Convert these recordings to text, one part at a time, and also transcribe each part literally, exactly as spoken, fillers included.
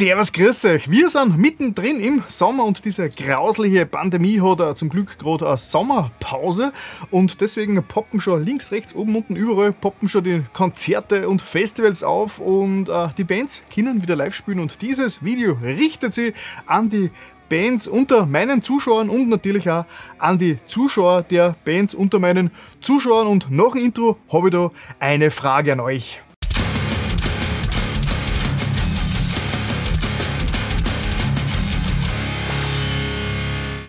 Servus, grüß euch! Wir sind mittendrin im Sommer und diese grausliche Pandemie hat zum Glück gerade eine Sommerpause und deswegen poppen schon links, rechts, oben, unten, überall poppen schon die Konzerte und Festivals auf und äh, die Bands können wieder live spielen und dieses Video richtet sich an die Bands unter meinen Zuschauern und natürlich auch an die Zuschauer der Bands unter meinen Zuschauern und nach dem Intro habe ich da eine Frage an euch.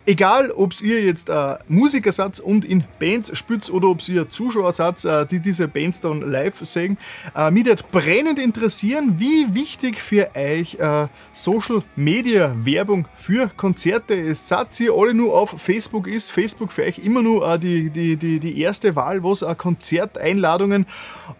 Egal, ob ihr jetzt äh, Musiker seid und in Bands spielt oder ob ihr Zuschauer seid, äh, die diese Bands dann live sehen, äh, mich wird brennend interessieren, wie wichtig für euch äh, Social Media Werbung für Konzerte ist. Seid ihr alle nur auf Facebook? Ist Facebook für euch immer nur äh, die, die, die, die erste Wahl, was äh, Konzerteinladungen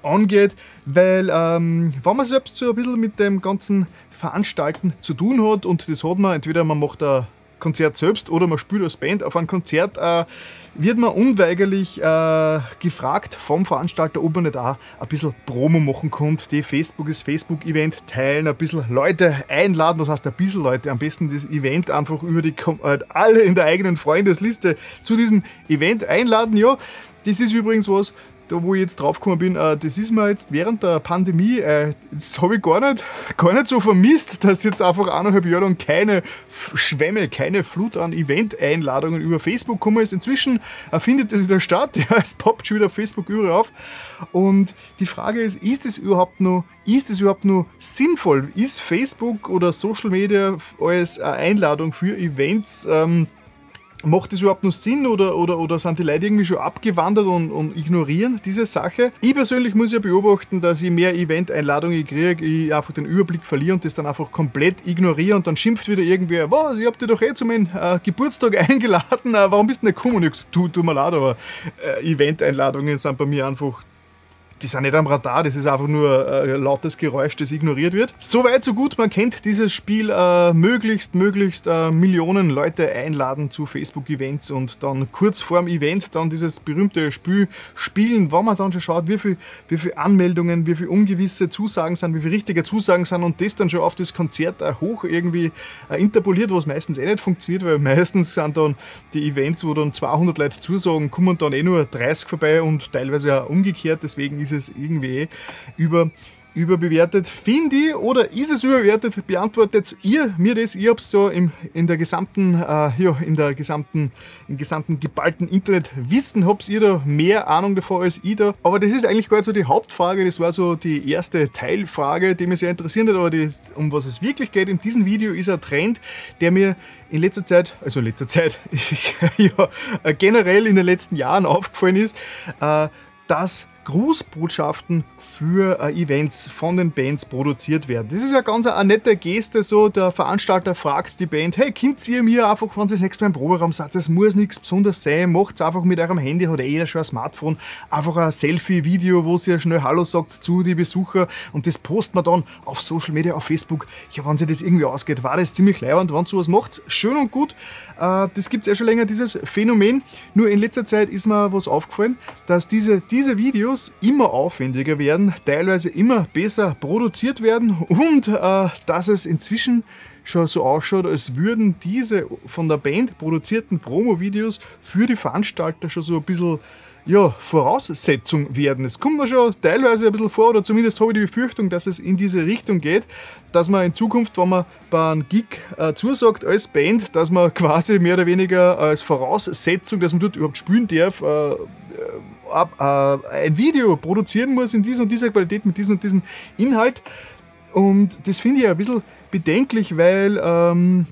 angeht? Weil, ähm, wenn man selbst so ein bisschen mit dem ganzen Veranstalten zu tun hat und das hat man, entweder man macht ein Konzert selbst oder man spielt als Band auf einem Konzert, äh, wird man unweigerlich äh, gefragt vom Veranstalter, ob man nicht auch ein bisschen Promo machen kann. Die Facebook ist Facebook-Event teilen, ein bisschen Leute einladen, das heißt ein bisschen Leute, am besten das Event einfach über die, äh, alle in der eigenen Freundesliste zu diesem Event einladen. Ja, das ist übrigens was, da wo ich jetzt drauf gekommen bin, das ist mir jetzt während der Pandemie, das habe ich gar nicht, gar nicht so vermisst, dass jetzt einfach eineinhalb Jahre lang keine Schwemme, keine Flut an Event-Einladungen über Facebook gekommen ist. Inzwischen findet das wieder statt, ja, es poppt schon wieder auf Facebook überall auf. Und die Frage ist, ist es überhaupt noch, ist es überhaupt noch sinnvoll? Ist Facebook oder Social Media als Einladung für Events ähm, macht das überhaupt noch Sinn oder, oder, oder sind die Leute irgendwie schon abgewandert und, und ignorieren diese Sache? Ich persönlich muss ja beobachten, dass ich mehr Event-Einladungen kriege, ich einfach den Überblick verliere und das dann einfach komplett ignoriere und dann schimpft wieder irgendwer, was, ich hab dir doch eh zu meinem äh, Geburtstag eingeladen, äh, warum bist du nicht gekommen? Ich sag, tu, tu mir leid, aber äh, Event-Einladungen sind bei mir einfach, die sind nicht am Radar, das ist einfach nur äh, lautes Geräusch, das ignoriert wird. Soweit, so gut, man kennt dieses Spiel, äh, möglichst, möglichst äh, Millionen Leute einladen zu Facebook-Events und dann kurz vorm Event dann dieses berühmte Spiel spielen, wo man dann schon schaut, wie viel, wie viel Anmeldungen, wie viel ungewisse Zusagen sind, wie viel richtige Zusagen sind und das dann schon auf das Konzert äh, hoch irgendwie äh, interpoliert, was meistens eh nicht funktioniert, weil meistens sind dann die Events, wo dann zweihundert Leute zusagen, kommen dann eh nur dreißig vorbei und teilweise auch umgekehrt, deswegen ist es irgendwie über, überbewertet, finde ich, oder ist es überbewertet? Beantwortet ihr mir das? Ich habe es so im, in der gesamten, äh, ja, in der gesamten, im gesamten geballten Internetwissen, habt ihr da mehr Ahnung davon als ich da? Aber das ist eigentlich gar nicht so die Hauptfrage, das war so die erste Teilfrage, die mich sehr interessiert hat, aber das, um was es wirklich geht in diesem Video, ist ein Trend, der mir in letzter Zeit, also in letzter Zeit, ja, generell in den letzten Jahren aufgefallen ist, äh, dass Grußbotschaften für äh, Events von den Bands produziert werden. Das ist ja ganz eine nette Geste, so der Veranstalter fragt die Band, hey, könnt ihr mir einfach, wenn ihr das nächste Mal im Proberaum seid, es muss nichts Besonderes sein, macht es einfach mit eurem Handy, hat jeder schon ein Smartphone, einfach ein Selfie-Video, wo ihr schnell Hallo sagt zu die Besucher und das postet man dann auf Social Media, auf Facebook. Ja, wenn sich das irgendwie ausgeht, war das ziemlich leiwand, wenn sowas macht, schön und gut. Äh, das gibt es ja schon länger, dieses Phänomen. Nur in letzter Zeit ist mir was aufgefallen, dass diese, diese Videos immer aufwendiger werden, teilweise immer besser produziert werden und äh, dass es inzwischen schon so ausschaut, als würden diese von der Band produzierten Promo-Videos für die Veranstalter schon so ein bisschen, ja, Voraussetzung werden. Es kommt mir schon teilweise ein bisschen vor, oder zumindest habe ich die Befürchtung, dass es in diese Richtung geht, dass man in Zukunft, wenn man bei einem Gig äh, zusagt als Band, dass man quasi mehr oder weniger als Voraussetzung, dass man dort überhaupt spielen darf, äh, äh, äh, ein Video produzieren muss in dieser und dieser Qualität, mit diesem und diesem Inhalt. Und das finde ich ein bisschen bedenklich, weil ähm,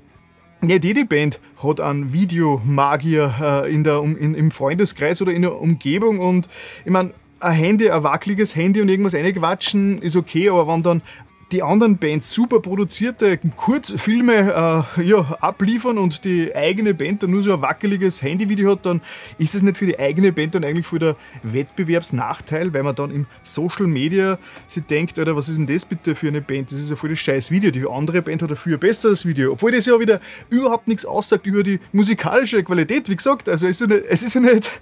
nicht jede Band hat einen Videomagier äh, in der, um, in, im Freundeskreis oder in der Umgebung und ich meine, ein Handy, ein wackeliges Handy und irgendwas reinquatschen ist okay, aber wenn dann die anderen Bands super produzierte Kurzfilme äh, ja, abliefern und die eigene Band dann nur so ein wackeliges Handyvideo hat, dann ist es nicht für die eigene Band dann eigentlich voll der Wettbewerbsnachteil, weil man dann im Social Media sich denkt, Alter, was ist denn das bitte für eine Band? Das ist ja voll das scheiß Video. Die andere Band hat dafür ein besseres Video. Obwohl das ja wieder überhaupt nichts aussagt über die musikalische Qualität. Wie gesagt, also es ist ja nicht, es ist ja nicht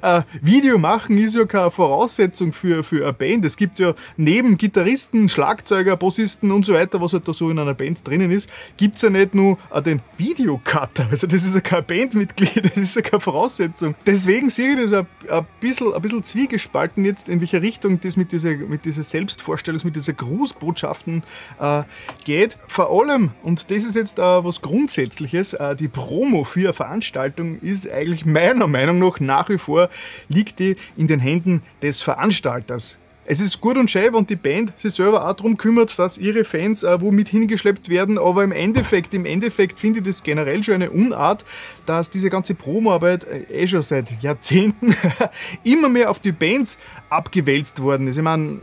äh, Video machen ist ja keine Voraussetzung für, für eine Band. Es gibt ja neben Gitarristen, Schlagzeuger, Schlagzeuger, Bassisten und so weiter, was halt da so in einer Band drinnen ist, gibt es ja nicht nur den Videocutter. Also das ist ja kein Bandmitglied, das ist ja keine Voraussetzung. Deswegen sehe ich das ein, ein, bisschen, ein bisschen zwiegespalten jetzt, in welche Richtung das mit dieser, mit dieser Selbstvorstellung, mit dieser Grußbotschaften äh, geht. Vor allem, und das ist jetzt äh, was Grundsätzliches, äh, die Promo für eine Veranstaltung ist eigentlich meiner Meinung nach nach wie vor, liegt die in den Händen des Veranstalters. Es ist gut und schön, wenn die Band sich selber auch darum kümmert, dass ihre Fans äh, womit hingeschleppt werden, aber im Endeffekt, im Endeffekt finde ich das generell schon eine Unart, dass diese ganze Promoarbeit äh, eh schon seit Jahrzehnten immer mehr auf die Bands abgewälzt worden ist. Ich meine,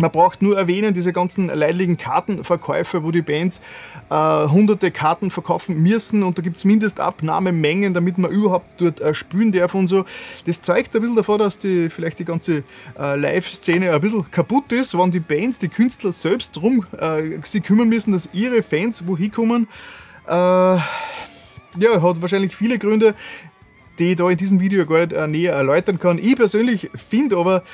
man braucht nur erwähnen, diese ganzen leidigen Kartenverkäufe, wo die Bands äh, hunderte Karten verkaufen müssen und da gibt es Mindestabnahmemengen, damit man überhaupt dort äh, spielen darf und so. Das zeigt ein bisschen davon, dass die, vielleicht die ganze äh, Live-Szene ein bisschen kaputt ist, wenn die Bands, die Künstler selbst drum äh, sich kümmern müssen, dass ihre Fans wohin kommen. Äh, ja, hat wahrscheinlich viele Gründe, die ich da in diesem Video gar nicht äh, näher erläutern kann. Ich persönlich finde aber,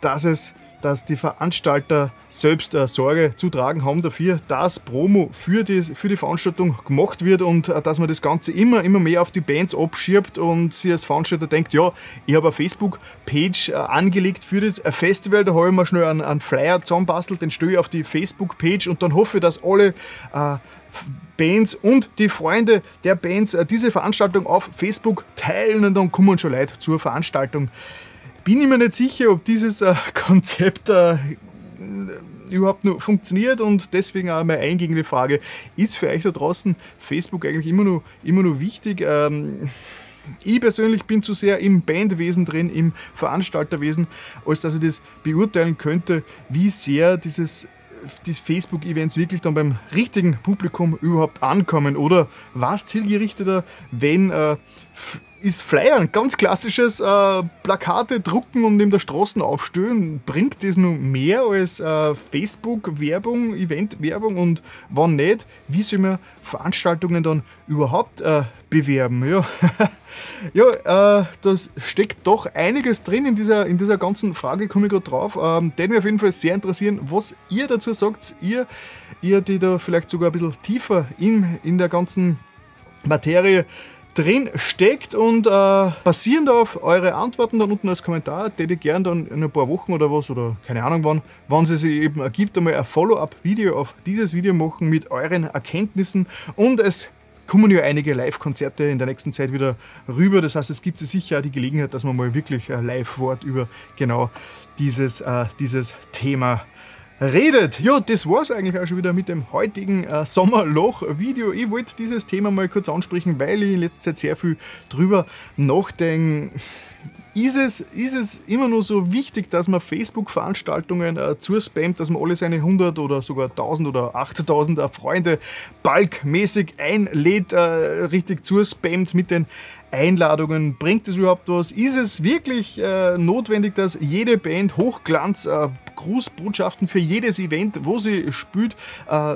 dass es dass die Veranstalter selbst äh, Sorge zu tragen haben dafür, dass Promo für die, für die Veranstaltung gemacht wird und äh, dass man das Ganze immer, immer mehr auf die Bands abschirbt und sich als Veranstalter denkt, ja, ich habe eine Facebook-Page äh, angelegt für das Festival, da habe ich mir schnell einen, einen Flyer zusammenbastelt, den stelle ich auf die Facebook-Page und dann hoffe ich, dass alle äh, Bands und die Freunde der Bands äh, diese Veranstaltung auf Facebook teilen und dann kommen schon Leute zur Veranstaltung. Bin ich mir nicht sicher, ob dieses äh, Konzept äh, überhaupt nur funktioniert und deswegen auch meine eingehende Frage, ist für euch da draußen Facebook eigentlich immer nur, immer nur wichtig? Ähm, ich persönlich bin zu sehr im Bandwesen drin, im Veranstalterwesen, als dass ich das beurteilen könnte, wie sehr dieses die Facebook-Events wirklich dann beim richtigen Publikum überhaupt ankommen oder was zielgerichteter, wenn äh, ist Flyern, ganz klassisches äh, Plakate drucken und in der Straße aufstellen, bringt das nun mehr als äh, Facebook-Werbung, Event-Werbung und wann nicht, wie soll man Veranstaltungen dann überhaupt äh, bewerben? Ja, ja äh, das steckt doch einiges drin in dieser, in dieser ganzen Frage, komme ich gerade drauf. Ähm, den wir auf jeden Fall sehr interessieren, was ihr dazu sagt, ihr, ihr die da vielleicht sogar ein bisschen tiefer in, in der ganzen Materie drin steckt und äh, basierend auf eure Antworten da unten als Kommentar, hätte ich gern dann in ein paar Wochen oder was oder keine Ahnung wann, wann es sich eben ergibt, einmal ein Follow-up-Video auf dieses Video machen mit euren Erkenntnissen und es kommen ja einige Live-Konzerte in der nächsten Zeit wieder rüber, das heißt es gibt sicher auch die Gelegenheit, dass man mal wirklich ein Live-Wort über genau dieses, äh, dieses Thema redet. Ja, das war es eigentlich auch schon wieder mit dem heutigen äh, Sommerloch-Video. Ich wollte dieses Thema mal kurz ansprechen, weil ich in letzter Zeit sehr viel drüber nachdenke. Ist es, ist es immer nur so wichtig, dass man Facebook-Veranstaltungen äh, zuspammt, dass man alle seine hundert oder sogar tausend oder achttausend Freunde balkmäßig einlädt, äh, richtig zuspammt mit den Einladungen? Bringt es überhaupt was? Ist es wirklich äh, notwendig, dass jede Band Hochglanz, äh, Grußbotschaften für jedes Event, wo sie spielt, äh,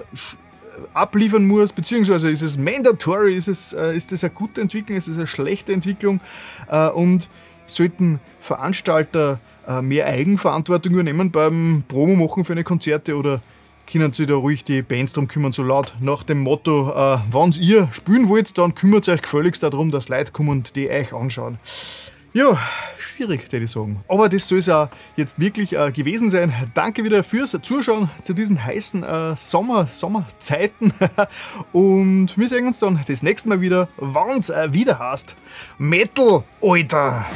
abliefern muss, beziehungsweise ist es mandatory, ist, es, äh, ist das eine gute Entwicklung, ist das eine schlechte Entwicklung äh, und sollten Veranstalter äh, mehr Eigenverantwortung übernehmen beim Promo-Machen für eine Konzerte oder können sich da ruhig die Bands drum kümmern, so laut nach dem Motto, äh, wenn ihr spielen wollt, dann kümmert euch gefälligst darum, dass Leute kommen und die euch anschauen. Ja, schwierig, würde ich sagen. Aber das soll es auch jetzt wirklich äh, gewesen sein. Danke wieder fürs Zuschauen zu diesen heißen äh, Sommer, Sommerzeiten. Und wir sehen uns dann das nächste Mal wieder, wann's äh, wieder heißt Metal, Alter!